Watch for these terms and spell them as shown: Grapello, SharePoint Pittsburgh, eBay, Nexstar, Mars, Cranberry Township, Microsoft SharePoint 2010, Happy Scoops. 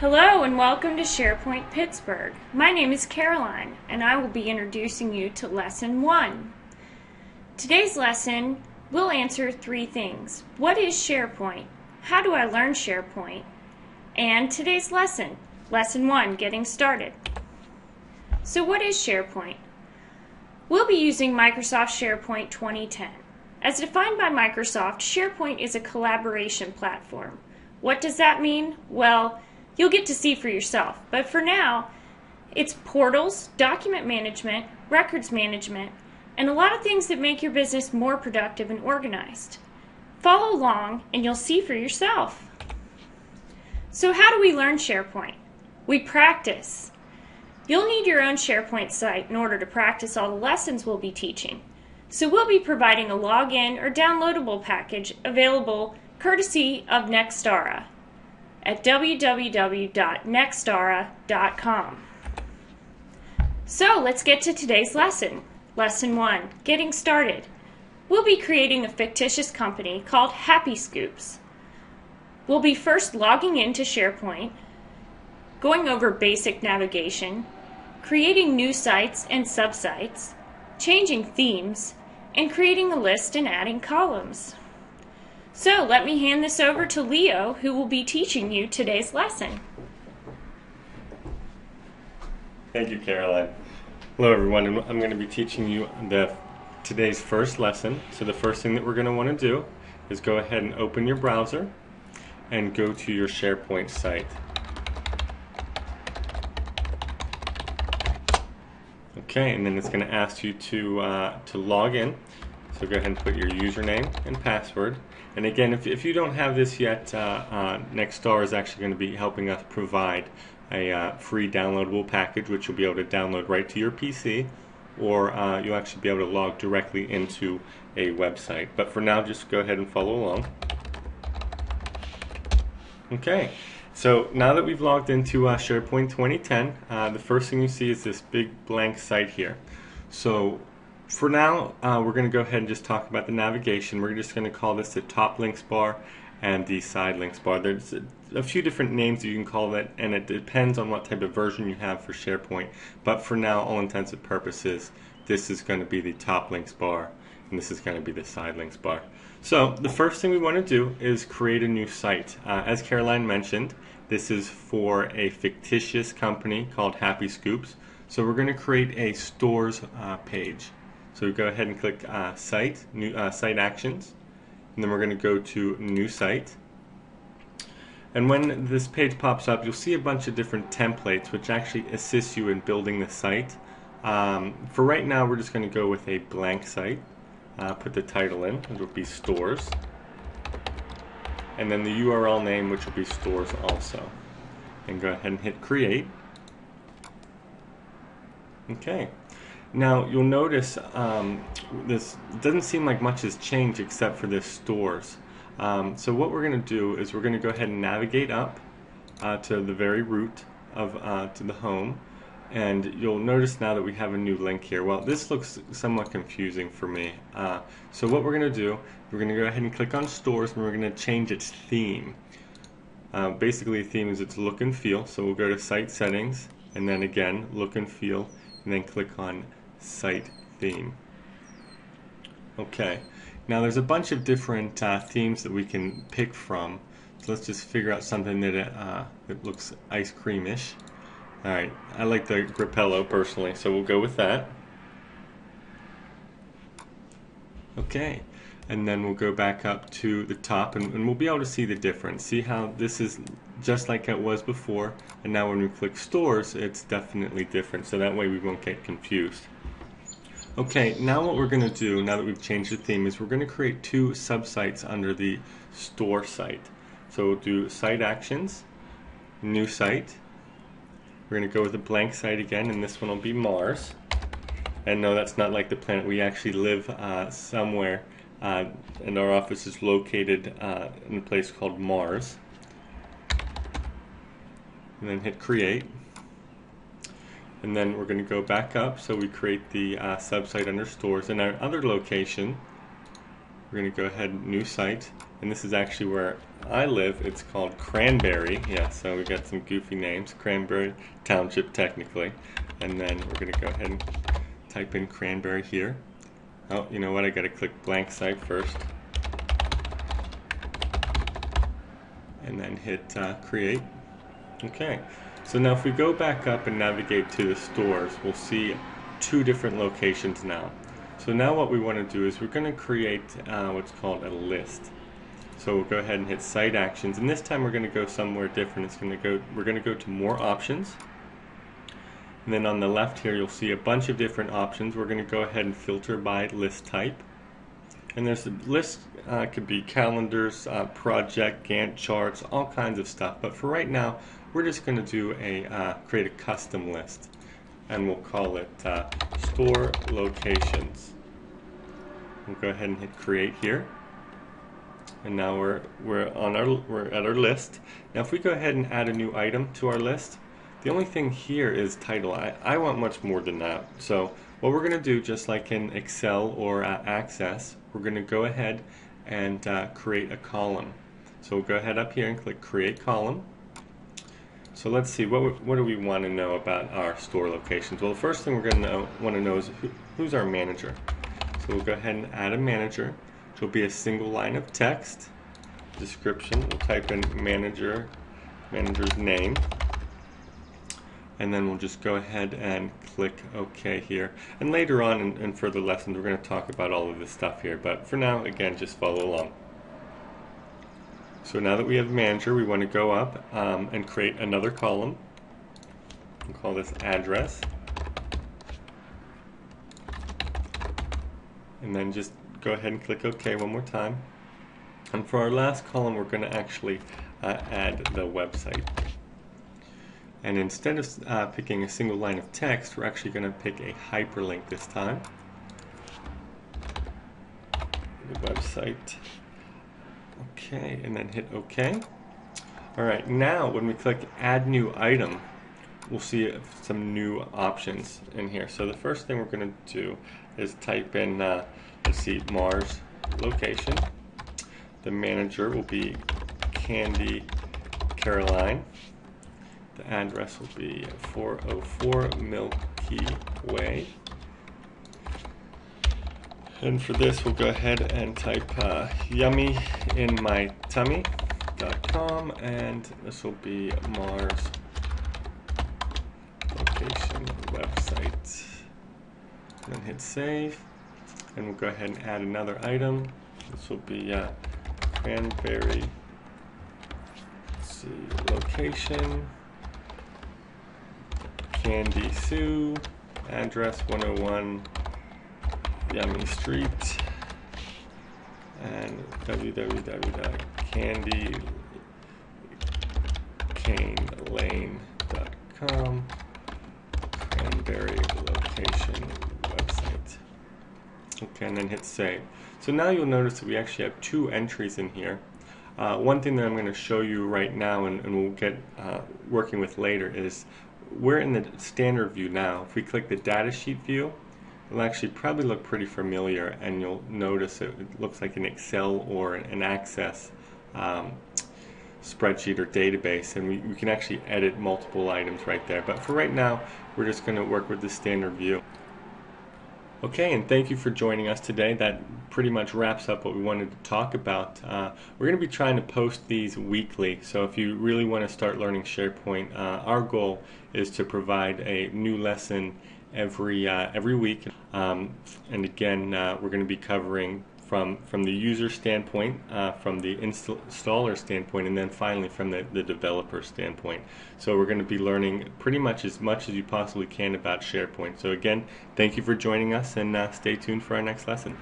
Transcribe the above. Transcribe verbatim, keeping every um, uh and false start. Hello and welcome to SharePoint Pittsburgh. My name is Caroline and I will be introducing you to Lesson one. Today's lesson will answer three things. What is SharePoint? How do I learn SharePoint? And today's lesson, Lesson one, Getting Started. So what is SharePoint? We'll be using Microsoft SharePoint twenty ten. As defined by Microsoft, SharePoint is a collaboration platform. What does that mean? Well, you'll get to see for yourself, but for now, it's portals, document management, records management, and a lot of things that make your business more productive and organized. Follow along and you'll see for yourself. So how do we learn SharePoint? We practice. You'll need your own SharePoint site in order to practice all the lessons we'll be teaching. So we'll be providing a login or downloadable package available courtesy of Nexstar at w w w dot nexstar dot com. So let's get to today's lesson. Lesson one, Getting Started. We'll be creating a fictitious company called Happy Scoops. We'll be first logging into SharePoint, going over basic navigation, creating new sites and subsites, changing themes, and creating a list and adding columns. So let me hand this over to Leo, who will be teaching you today's lesson. Thank you, Caroline. Hello, everyone. I'm going to be teaching you the, today's first lesson. So the first thing that we're going to want to do is go ahead and open your browser and go to your SharePoint site. Okay, and then it's going to ask you to, uh, to log in. So go ahead and put your username and password. And again, if, if you don't have this yet, uh, uh, Nexstar is actually going to be helping us provide a uh, free downloadable package, which you'll be able to download right to your P C, or uh, you'll actually be able to log directly into a website. But for now, just go ahead and follow along. Okay, so now that we've logged into uh, SharePoint twenty ten, uh, the first thing you see is this big blank site here. So for now, uh, we're going to go ahead and just talk about the navigation. We're just going to call this the top links bar and the side links bar. There's a, a few different names that you can call that, and it depends on what type of version you have for SharePoint. But for now, all intents and purposes, this is going to be the top links bar, and this is going to be the side links bar. So the first thing we want to do is create a new site. Uh, as Caroline mentioned, this is for a fictitious company called Happy Scoops. So we're going to create a stores uh, page. So go ahead and click uh, Site, new, uh, Site Actions, and then we're going to go to New Site. And when this page pops up, you'll see a bunch of different templates which actually assist you in building the site. Um, for right now, we're just going to go with a blank site. Uh, put the title in, which will be Stores, and then the U R L name, which will be Stores also. And go ahead and hit Create. Okay. Now you'll notice um, this doesn't seem like much has changed except for this stores. Um, so what we're going to do is we're going to go ahead and navigate up uh, to the very root of uh, to the home, and you'll notice now that we have a new link here. Well, this looks somewhat confusing for me. Uh, so what we're going to do, we're going to go ahead and click on stores, and we're going to change its theme. Uh, basically, the theme is its look and feel. So we'll go to site settings, and then again look and feel, and then click on Site Theme. Okay, now there's a bunch of different uh, themes that we can pick from. So let's just figure out something that, uh, that looks ice cream-ish. Alright, I like the Grapello personally, so we'll go with that. Okay, and then we'll go back up to the top, and, and we'll be able to see the difference. See how this is just like it was before, and now when we click stores, it's definitely different, so that way we won't get confused. Okay, now what we're going to do, now that we've changed the theme, is we're going to create two subsites under the store site. So we'll do site actions, new site. We're going to go with a blank site again, and this one will be Mars. And no, that's not like the planet. We actually live uh, somewhere, uh, and our office is located uh, in a place called Mars. And then hit create, and then we're going to go back up, so we create the uh, subsite under stores. In our other location, we're going to go ahead, new site, and this is actually where I live. It's called Cranberry. Yeah, so we got some goofy names. Cranberry Township, technically. And then we're going to go ahead and type in Cranberry here. Oh, you know what? I got to click blank site first. And then hit uh, create. Okay. So now if we go back up and navigate to the stores, we'll see two different locations now. So now what we want to do is we're going to create uh, what's called a list. So we'll go ahead and hit Site Actions, and this time we're going to go somewhere different. It's going to go. We're going to go to More Options, and then on the left here you'll see a bunch of different options. We're going to go ahead and filter by list type, and there's a list. Uh, could be calendars, uh, project, Gantt charts, all kinds of stuff. But for right now, we're just going to do a uh, create a custom list, and we'll call it uh, Store Locations. We'll go ahead and hit Create here. And now we're we're on our we're at our list. Now if we go ahead and add a new item to our list, the only thing here is title. I, I want much more than that. So what we're going to do, just like in Excel or uh, Access, we're going to go ahead and uh, create a column. So we'll go ahead up here and click Create Column. So let's see, what what do we want to know about our store locations? Well, the first thing we're going to know, want to know is who, who's our manager. So we'll go ahead and add a manager. It will be a single line of text, description. We'll type in manager, manager's name, and then we'll just go ahead and click OK here. And later on in, in further lessons, we're going to talk about all of this stuff here. But for now, again, just follow along. So now that we have manager, we want to go up um, and create another column. We'll call this address, and then just go ahead and click OK one more time. And for our last column, we're going to actually uh, add the website. And instead of uh, picking a single line of text, we're actually going to pick a hyperlink this time. The website. OK, and then hit OK. All right, now when we click Add New Item, we'll see some new options in here. So the first thing we're going to do is type in, uh, let's see, Mars location. The manager will be Candy Caroline. The address will be four oh four Milky Way. And for this, we'll go ahead and type uh, yummy in my tummy dot com, and this will be Mars website, and then hit save. And we'll go ahead and add another item. This will be uh, Cranberry, let's see, location, Candy Sue, address one oh one Yummy Street, and w w w dot candy cane lane dot com. Cranberry location website. Okay, and then hit save. So now you'll notice that we actually have two entries in here. Uh, one thing that I'm going to show you right now, and, and we'll get uh, working with later, is we're in the standard view now. If we click the data sheet view, it'll actually probably look pretty familiar, and you'll notice it, it looks like an Excel or an Access um, spreadsheet or database, and we, we can actually edit multiple items right there. But for right now, we're just going to work with the standard view. Okay, and thank you for joining us today. That pretty much wraps up what we wanted to talk about. Uh, we're going to be trying to post these weekly, so if you really want to start learning SharePoint, uh, our goal is to provide a new lesson every uh, every week. Um, and again, uh, we're going to be covering From, from the user standpoint, uh, from the install, installer standpoint, and then finally from the, the developer standpoint. So we're going to be learning pretty much as much as you possibly can about SharePoint. So again, thank you for joining us, and uh, stay tuned for our next lesson.